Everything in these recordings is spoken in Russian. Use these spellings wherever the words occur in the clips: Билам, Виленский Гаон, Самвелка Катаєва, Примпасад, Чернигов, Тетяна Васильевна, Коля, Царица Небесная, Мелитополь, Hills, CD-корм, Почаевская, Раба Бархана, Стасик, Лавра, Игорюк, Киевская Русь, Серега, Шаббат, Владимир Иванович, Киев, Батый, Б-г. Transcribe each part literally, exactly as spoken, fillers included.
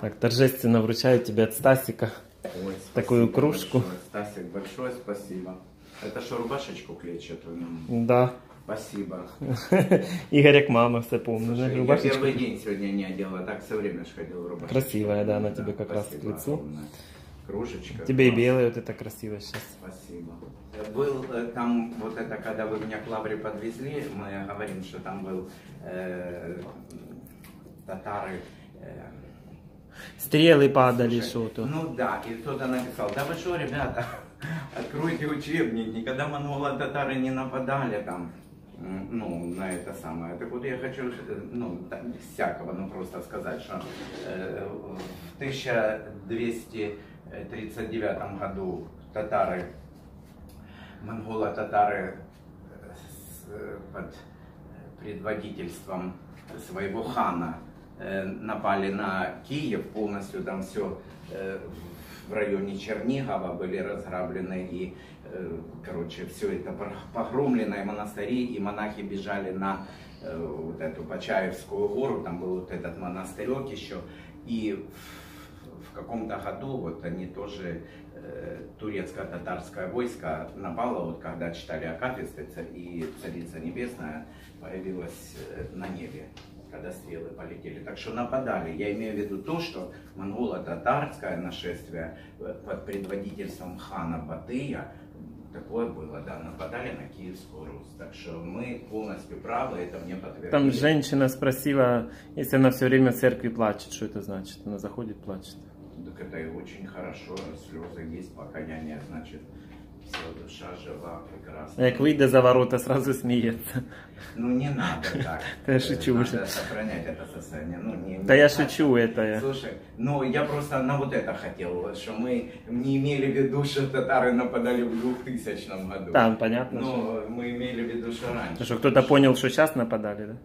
Так, торжественно вручаю тебе от Стасика. Ой, такую кружку. Большое. Стасик, большое спасибо. Это что, рубашечку клечет? Да. Спасибо. Игорек, мама, все помню. Слушай, я первый день сегодня не одела, так все время же ходила в рубашечку. Красивая, да, она да, тебе как раз к лицу. Огромное. Кружечка. Тебе и белая, вот это красиво сейчас. Спасибо. Был там, вот это, когда вы меня к Лавре подвезли, мы говорим, что там был э, татары... Э, Стрелы падали, что-то. Ну да, и кто-то написал, да вы что, ребята, откройте учебник, никогда монголо-татары не нападали там, ну, на это самое. Так вот я хочу, ну, там, всякого, ну, просто сказать, что э, в тысяча двести тридцать девятом году татары, монголо-татары под предводительством своего хана напали на Киев, полностью там все э, в районе Чернигова были разграблены и, э, короче, все это погромлено, и монастыри, и монахи бежали на э, вот эту Почаевскую гору, там был вот этот монастырек еще, и в, в каком-то году вот они тоже, э, турецко-татарское войско напало, вот когда читали акафисты, и Царица Небесная появилась на небе, когда стрелы полетели. Так что нападали. Я имею в виду то, что монголо-татарское нашествие под предводительством хана Батыя, такое было, да, нападали на Киевскую Русь. Так что мы полностью правы, это мне подтвердили. Там женщина спросила, если она все время в церкви плачет, что это значит? Она заходит, плачет. Так это и очень хорошо, слезы есть, покаяние, значит... Все, душа жива, прекрасно. Как выйдет за ворота, сразу смеется. Ну не надо так. Да я шучу. Надо сохранять это состояние. Ну, не, не да я шучу это. Я. Слушай, ну я просто на вот это хотел, что мы не имели в виду, что татары нападали в двухтысячном году. Там понятно. Но что... мы имели в виду, что раньше. Что кто-то понял, что сейчас нападали, да?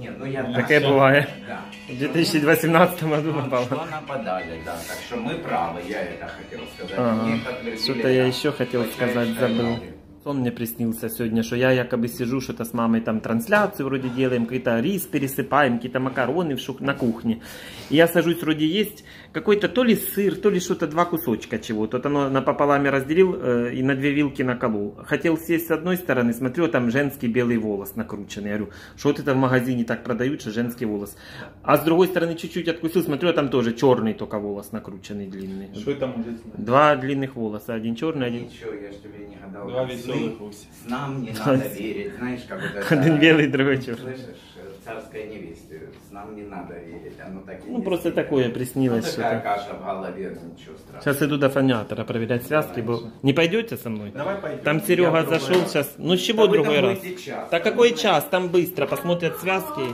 Нет, ну я... Такое да, бывает. Да. В две тысячи восемнадцатом году напало. Что нападали, да. Так что мы правы, я это хотел сказать. Ага. Что-то я еще хотел сказать, забыл. Сон мне приснился сегодня, что я якобы сижу, что-то с мамой там трансляцию вроде делаем, какие-то рис пересыпаем, какие-то макароны в шух... на кухне. И я сажусь, вроде есть какой-то то ли сыр, то ли что-то, два кусочка чего-то. Вот оно напополам разделил э, и на две вилки наколол. Хотел сесть с одной стороны, смотрю, там женский белый волос накрученный. Я говорю, что вот это в магазине так продают, что женский волос. А с другой стороны чуть-чуть откусил, смотрю, там тоже черный только волос накрученный, длинный. Что там будет? Два длинных волоса, один черный, один... Ничего, я ж тебе не гадал. Два С нам не надо верить, знаешь, как вот это... Один белый, другой черный. Слышишь, царская невеста, с нам не надо верить, оно так и ну, просто снилось. Такое приснилось, ну, что-то. Каша в голове, ничего страшного. Сейчас иду до фониатора проверять связки, бо... не пойдете со мной? Давай пойдем. Там Серега я зашел раз. Сейчас, ну с чего да другой раз? Час, да какой понимаете? Час, там быстро, посмотрят связки.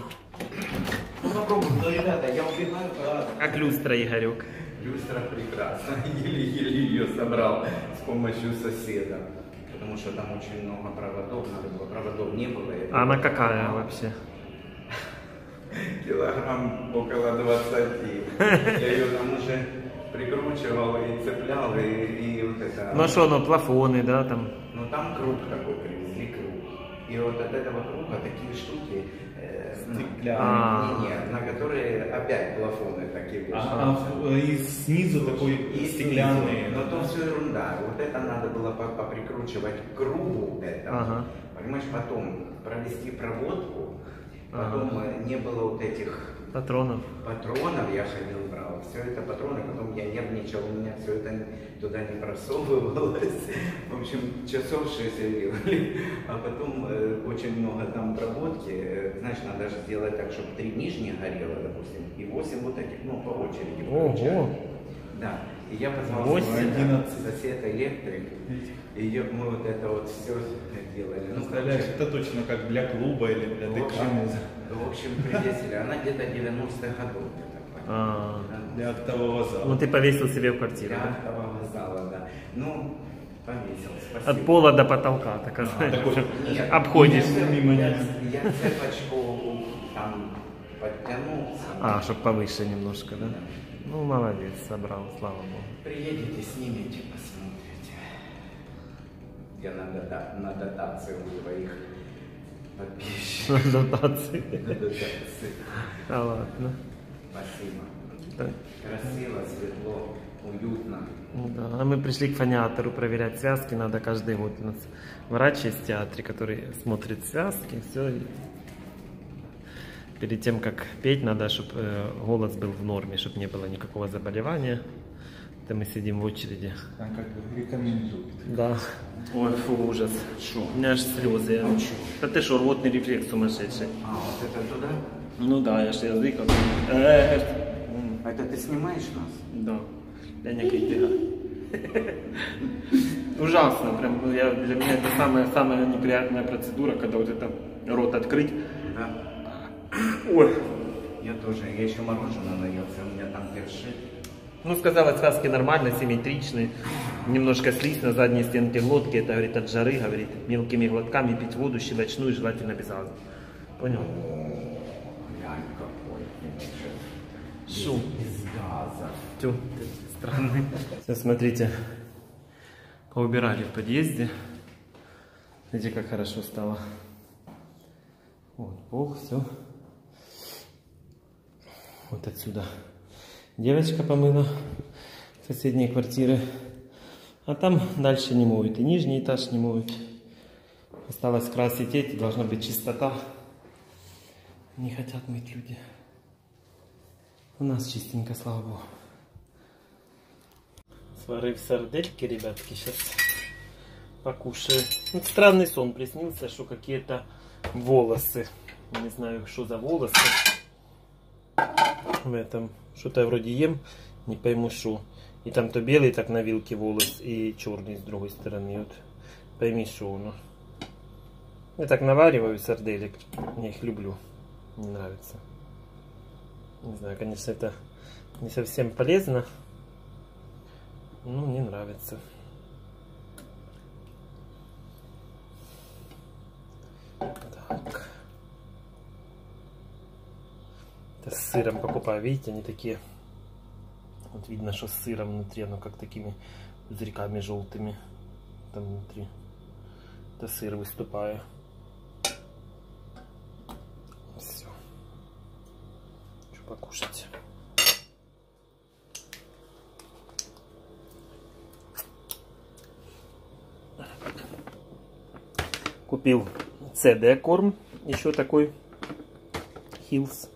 Ну попробуй, ну ребята, я убегаю. Как люстра, Игорюк. Люстра прекрасна, еле-еле ее собрал с помощью соседа. Потому что там очень много проводов, надо было, проводов не было. А она какая мало. Вообще? Килограмм около двадцати. Я ее там уже прикручивал и цеплял, и, и вот это... Ну что, ну плафоны, да, там? Ну там круг такой, привезли круг. И вот от этого круга такие штуки... Стеклянные, на которые опять плафоны такие вещи. А и снизу такой стеклянные. Но то все ерунда. Вот это надо было поприкручивать к кругу этому. Понимаешь, потом провести проводку, потом не было вот этих патронов. Патронов я ходил, брал. Все это патроны, потом я нервничал, у меня все это туда не просовывалось. В общем, часов шесть явили. А потом э, очень много там проводки. Значит, надо же сделать так, чтобы три нижних горело, допустим, и восемь вот таких, ну, по очереди. Ого! Да. И я позвал сосед электрик. И мы вот это вот все делали. Ну, представляешь, это точно как для клуба или для ДК. В общем, привесили. Она где-то девяностых годов. А -а -а. Для октового зала. Ну, ты повесил себе в квартиру. Для октового зала, да. Ну, повесил, спасибо. От пола до потолка, так сказать. А, обходишь. Мимо я, я цепочку там подтянулся. А, чтобы повыше немножко, да? Да. Ну, молодец, собрал, слава богу. Приедете, снимите, посмотрите. Я на, дота на дотации у твоих... Подписчик. Дотации. Дотации. А ладно. Спасибо. Давай. Красиво, светло, уютно. Да, мы пришли к фониатору проверять связки. Надо каждый год у нас врач есть в театре, который смотрит связки. Все. Перед тем, как петь, надо, чтобы голос был в норме, чтобы не было никакого заболевания. Это мы сидим в очереди. Там как рекомендуют. Да. Ой, фу, ужас. Шо? У меня аж слезы. Ну, да ты что, рвотный рефлекс сумасшедший. А, вот это туда? Ну да, я же язык. А это ты снимаешь нас? Да. Я не критика. Ужасно. Прям, я, для меня это самая, самая неприятная процедура, когда вот это рот открыть. Да. Ой. Я тоже. Я еще мороженое наелся, у меня там першит. Ну, сказала, связки нормально, симметричные. Немножко слизь на задней стенке глотки. Это, говорит, от жары, говорит, мелкими глотками пить воду, щелочную, желательно без газа. Понял? Реально какой. Шум. Без газа. Тю, странный. Сейчас, смотрите, поубирали в подъезде. Видите, как хорошо стало. Вот, пол, все. Вот отсюда. Девочка помыла соседние квартиры. А там дальше не моют. И нижний этаж не моют. Осталось красить эти. Должна быть чистота. Не хотят мыть люди. У нас чистенько, слава богу. Сварив сардельки, ребятки, сейчас покушаю. Вот странный сон приснился, что какие-то волосы. Не знаю, что за волосы. В этом что-то вроде ем, не пойму что. И там то белый так на вилке волос, и черный с другой стороны. Вот. Пойми, что оно. Я так навариваю сарделек. Я их люблю. Мне нравится. Не знаю, конечно, это не совсем полезно. Но мне нравится. Так. С сыром покупаю, видите, они такие, вот видно, что с сыром внутри, оно как такими пузырьками желтыми, там внутри, это сыр выступаю, все, хочу покушать. Купил си ди-корм, еще такой, Hills.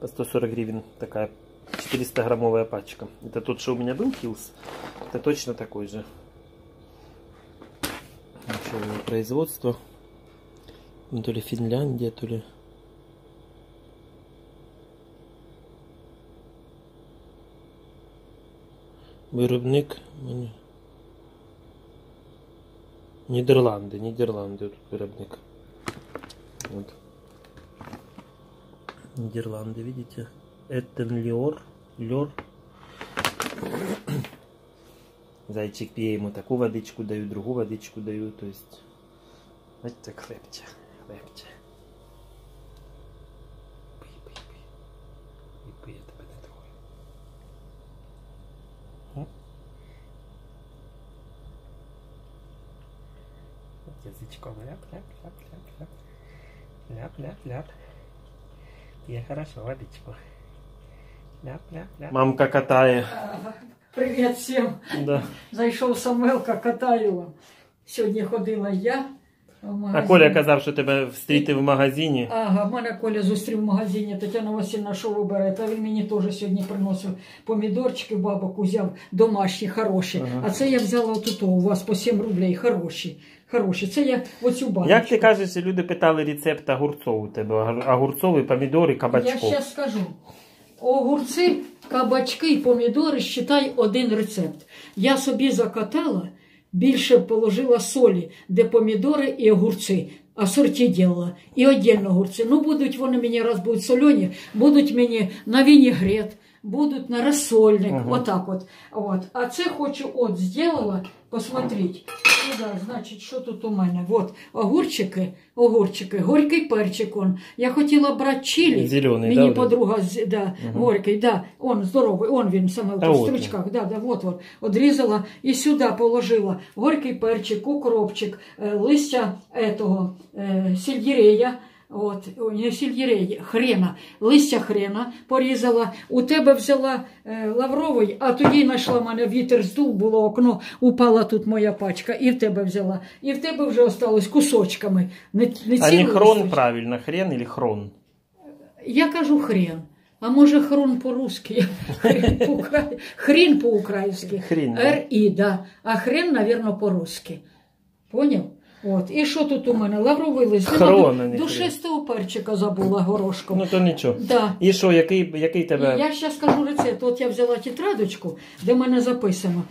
По сто сорок гривен такая четыреста граммовая пачка. Это тот, что у меня был, Hills. Это точно такой же. Еще у него производство. То ли Финляндия, то ли... Виробник... Нидерланды, Нидерланды. Тут виробник. Вот. Нидерланды, видите? Это Лёр. Лёр. Зайчик, я ему такую водичку даю, другую водичку даю, то есть... Вот так хлебче, хлебче. Пи-пи-пи. И пи, это подотрой. Язычком ляп-ляп-ляп-ляп-ляп. Ляп-ляп-ляп. Я хорошо, водичку. Ляп, ляп, ляп. Мамка Катаева. Привет всем. Да. Зайшов Самвелка Катаєва. Сьогодні ходила я в магазин. А Коля казав, що тебе встріти в магазині. Ага, мене Коля зустрів в магазині. Тетяна Васильевна, що вибере? Та він мені теж сьогодні приносив помідорчики, бабок узяв домашні, хороші. Ага. А це я взяла отут, у вас по сім рублей, хороші. Хороші, це я оцю баночку. Як ти кажеш, люди питали рецепт огурцов у тебе, огурцові, помідори, кабачков. Я зараз скажу. Огурці, кабачки і помідори, считай, один рецепт. Я собі закатала, більше положила солі, де помідори і огурці. Асорті діла. І віддільно огурці. Ну, будуть вони мені, раз будуть солені, будуть мені на вінігрет, будуть на розсольник, ага. Отак от. От. А це хочу, от, зробила, посмотрите. Сюда, значит, что тут у меня? Вот, огурчики, огурчики, горький перчик он. Я хотела брать чили. Зеленый, да? Мне подруга, да, угу. Горький, да, он здоровый, он, он, сам, да, в стручках, вот. Да, да, вот, вот. Отрезала и сюда положила горький перчик, укропчик, листья этого, э, сельдерея, От, у неї сельдерей, хрена, листя хрена порізала, у тебе взяла е, лавровий, а тоді знайшла мене, вітер здув, було окно, упала тут моя пачка, і в тебе взяла. І в тебе вже осталось кусочками. Не, не а не хрон кусочки. Правильно, хрен или хрон? Я кажу хрен. А може хрон по-русски, хрен по-українськи, р-і, да. А хрен, наверное, по-русски. Поняв? От. І що тут у мене? Лавровий лист. Душистого перчика забула горошком. Ну то нічого. Да. І що, який, який тебе... Я ще скажу рецепт. От я взяла тетрадочку, де в мене записано.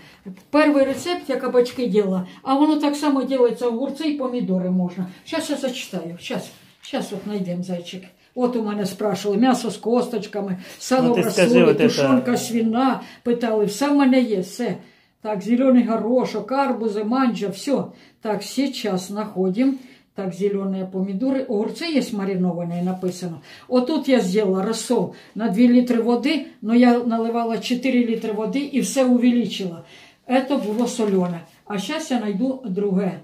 Перший рецепт я кабачки діла, а воно так само ділиться огурці і помідори можна. Зараз я зачитаю. Зараз от знайдемо, зайчик. От у мене спрашивали, м'ясо з косточками, сало в розсолі, тушонка, свіна, питали, все в мене є, все. Так, зеленый горошок, арбузы, манджа, все. Так, сейчас находим. Так, зеленые помидоры. Огурцы есть маринованные, написано. Вот тут я сделала рассол на два литра воды, но я наливала четыре литра воды и все увеличила. Это было соленое. А сейчас я найду другое.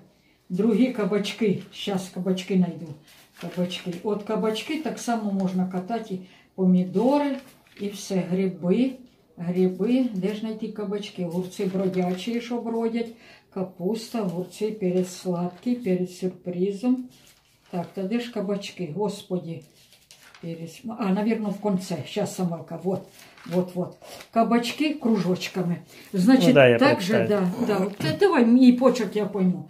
Другие кабачки. Сейчас кабачки найду. Кабачки. Вот кабачки так само можно катать. И помидоры, и все грибы. Гриби, де ж знайти кабачки? Огурці бродячі, що бродять, капуста, огурці, перець сладкий, перець сюрпризом. Так, та де ж кабачки? Господи. Перець... А, наверное, в конце. Сейчас самалка. Вот, вот, вот. Кабачки кружочками. Значит, ну, да, так же, да, да. Та, давай, мій почерк я пойму.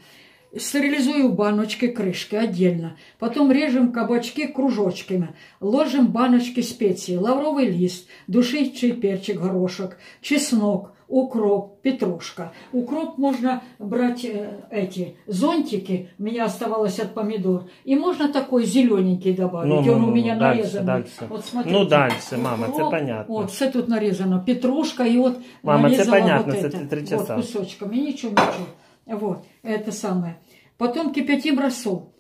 Стерилизую баночки, крышки отдельно. Потом режем кабачки кружочками. Ложим баночки специй. Лавровый лист, душистый перчик, горошек, чеснок, укроп, петрушка. Укроп можно брать э, эти зонтики. У меня оставалось от помидор. И можно такой зелененький добавить. Ну, он ну, у меня ну, нарезанный. Дальше, дальше. Вот, смотрите, ну дальше, мама, укроп, это понятно. Вот, все тут нарезано. Петрушка и вот мама, это понятно, вот это. Три часа. Вот, кусочками. Ничего, ничего. Вот, это самое. Потом кипятим рассол.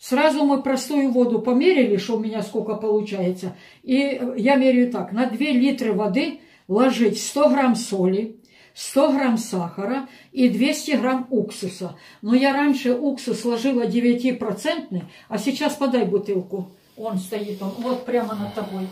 Сразу мы простую воду померили, что у меня сколько получается. И я меряю так. На два литра воды ложить сто грамм соли, сто грамм сахара и двести грамм уксуса. Но я раньше уксус ложила девять процентов, а сейчас подай бутылку. Он стоит, он вот прямо над тобой.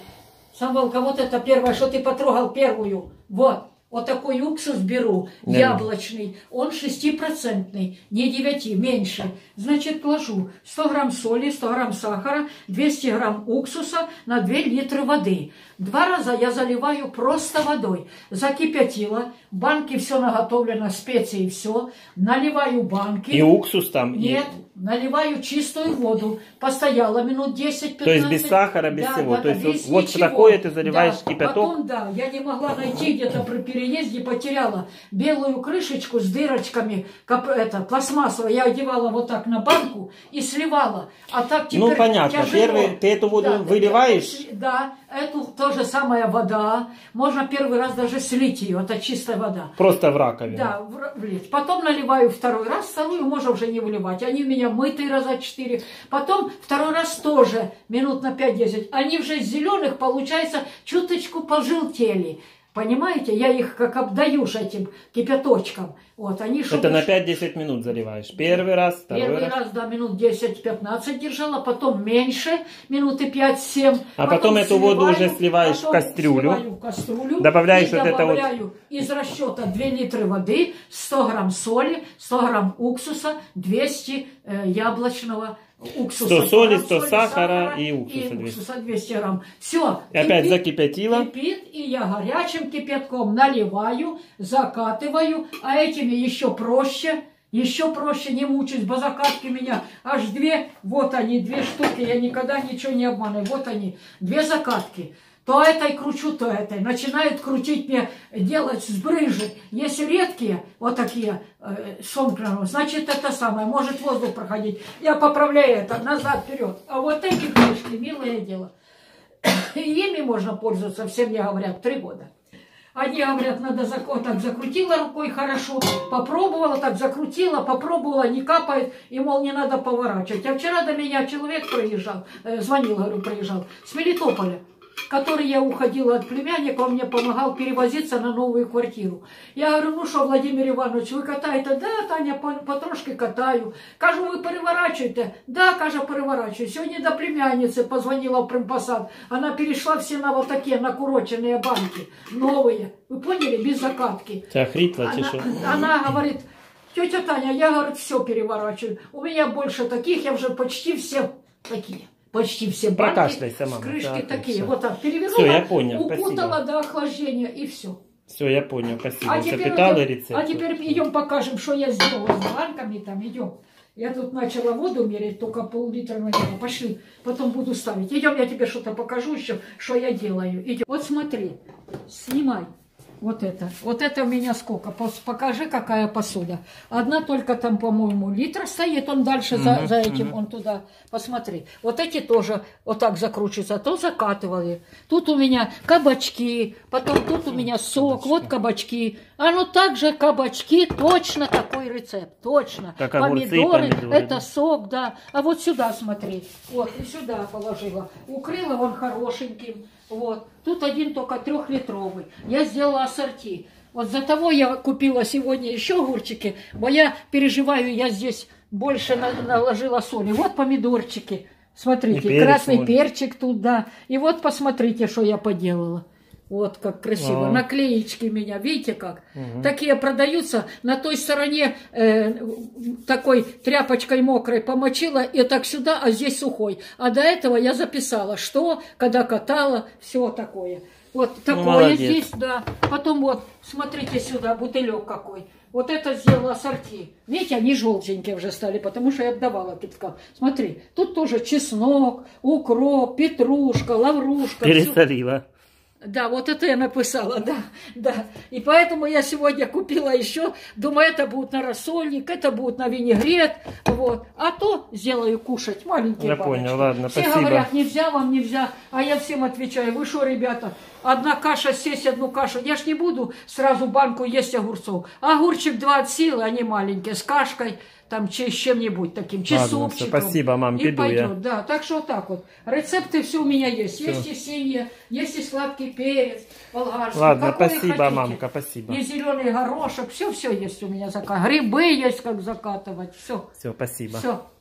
Самвелка, вот это первое, что ты потрогал первую. Вот. Вот такой уксус беру, да. Яблочный, он шестипроцентный, не девяти, меньше. Значит, ложу сто грамм соли, сто грамм сахара, двести грамм уксуса на два литра воды. Два раза я заливаю просто водой. Закипятила, банки все наготовлено, специи все. Наливаю банки. И уксус там? Нет. И... Наливаю чистую воду. Постояла минут десять-пятнадцать. То есть без сахара, без да, всего. Да, то есть без вот ничего. Такое ты заливаешь да. Кипяток. Потом, да, я не могла найти где-то при переезде, потеряла белую крышечку с дырочками, как это, пластмассовая. Я одевала вот так на банку и сливала. А так теперь ну понятно. Первый, ты эту воду да, выливаешь? Да, эту тоже самая вода. Можно первый раз даже слить ее. Это чистая вода. Просто в раковину. Да, влить. Потом наливаю второй раз, вторую можно уже не выливать. Они у меня мытый раза четыре. Потом второй раз тоже минут на пять-десять. Они уже из зеленых, получается, чуточку пожелтели. Понимаете? Я их как обдаюшь этим кипяточком. Вот, они шумят. Это на пять-десять минут заливаешь. Первый раз, второй Первый раз. раз, да, минут десять-пятнадцать держала. Потом меньше, минуты пять-семь. А потом, потом эту сливаю, воду уже сливаешь в кастрюлю. в кастрюлю. Добавляешь вот это вот. Из расчета два литра воды, сто грамм соли, сто грамм уксуса, двести э, яблочного уксуса. сто соли, сто соли, сахара, сахара и уксуса. И уксуса двести грамм. Все. И опять кипит, закипятила. Кипит, и я горячим кипятком наливаю, закатываю. А этими еще проще. Еще проще, не мучаюсь. Бо закатки меня аж две. Вот они, две штуки. Я никогда ничего не обманываю. Вот они, две закатки. То этой кручу, то этой. Начинают крутить мне, делать сбрыжи. Если редкие, вот такие, э, сомкнутые, значит, это самое. Может воздух проходить. Я поправляю это назад, вперед. А вот эти крышки, милое дело. И ими можно пользоваться, все мне говорят, три года. Они говорят, надо зак... так закрутила рукой хорошо, попробовала, так закрутила, попробовала, не капает, и, мол, не надо поворачивать. А вчера до меня человек приезжал, э, звонил, говорю, приезжал, с Мелитополя. который я уходила от племянника, он мне помогал перевозиться на новую квартиру. Я говорю, ну что, Владимир Иванович, вы катаете? Да, Таня, потрошки катаю. Кажу, вы переворачиваете? Да, кажу, переворачиваю. Сегодня до племянницы позвонила в Примпасад. Она перешла все на вот такие накуроченные банки, новые. Вы поняли? Без закатки. Ты охрипла, ты что? Она, она говорит... Тетя Таня, я, говорит, все переворачиваю. У меня больше таких, я уже почти все такие. Почти все банки с крышки такие. Вот так перевернула, укутала до охлаждения и все. Все, я понял, спасибо. А теперь, а теперь идем покажем, что я сделала с банками. Там идем. Я тут начала воду мерить, только пол-литра налила. Пошли, потом буду ставить. Идем, я тебе что-то покажу еще, что я делаю. Идем. Вот смотри, снимай. Вот это. Вот это у меня сколько? Покажи, какая посуда. Одна только там, по-моему, литр стоит. Он дальше за, за этим, он туда. Посмотри. Вот эти тоже вот так закручиваются. То закатывали. Тут у меня кабачки. Потом тут у меня сок. Вот кабачки. А ну так же кабачки. Точно такой рецепт. Точно. Как помидоры. помидоры. Это сок, да. А вот сюда смотри. Вот. И сюда положила. Укрыла он хорошеньким. Вот. Тут один только трехлитровый. Я сделала ассорти. Вот за того я купила сегодня еще огурчики, но я переживаю, я здесь больше наложила соли. Вот помидорчики. Смотрите, перец, красный вот. перчик туда. И вот посмотрите, что я поделала. Вот как красиво. А -а -а. Наклеечки меня, видите как? Угу. Такие продаются. На той стороне э, такой тряпочкой мокрой помочила, и так сюда, а здесь сухой. А до этого я записала, что, когда катала, все такое. Вот такое Молодец. здесь, да. Потом вот, смотрите сюда, бутылек какой. Вот это сделала ассорти. Видите, они желтенькие уже стали, потому что я обдавала кипятком. Смотри, тут тоже чеснок, укроп, петрушка, лаврушка. Пересолила. Да, вот это я написала, да, да. И поэтому я сегодня купила еще, думаю, это будет на рассольник, это будет на винегрет, вот. А то сделаю кушать маленькие я баночки. Понял, ладно, Все спасибо. говорят, нельзя вам, нельзя. А я всем отвечаю, вы что, ребята, одна каша, сесть одну кашу. Я ж не буду сразу банку есть огурцов. Огурчик два от силы, они маленькие, с кашкой. Там с чем-нибудь таким, чесупчиком. Спасибо, мам, и пойдет, я. да. Так что вот так вот. Рецепты все у меня есть. Все. Есть и синие, есть и сладкий перец, болгарский. Ладно, Какой спасибо, мамка, спасибо. И зеленый горошек, все-все есть у меня. Грибы есть, как закатывать, все. Все, спасибо. Все.